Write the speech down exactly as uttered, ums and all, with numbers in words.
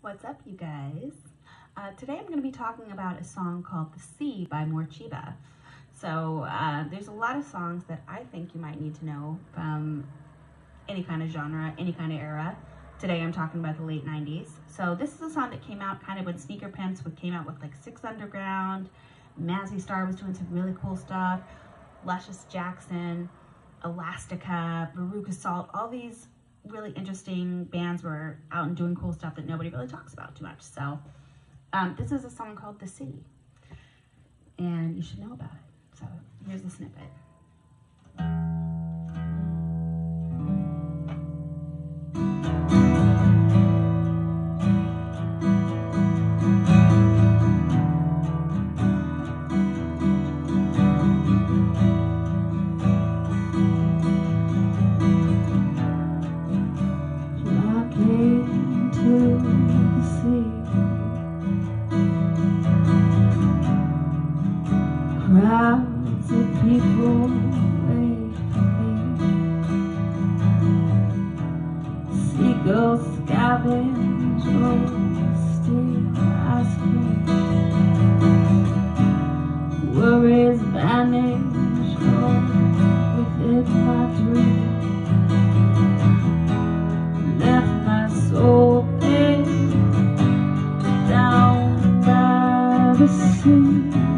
What's up, you guys? Uh, today I'm going to be talking about a song called The Sea by Morcheeba. So uh, there's a lot of songs that I think you might need to know from any kind of genre, any kind of era. Today I'm talking about the late nineties. So this is a song that came out kind of when Sneaker Pimps came out with like Six Underground, Mazzy Star was doing some really cool stuff, Luscious Jackson, Elastica, Veruca Salt, all these really interesting bands were out and doing cool stuff that nobody really talks about too much. So um, this is a song called The Sea, and you should know about it. So here's the snippet. Crowds of people wait for me. Seagulls scavenge over stale ice cream. Worries vanish all within my dream. Left my soul there down by the sea.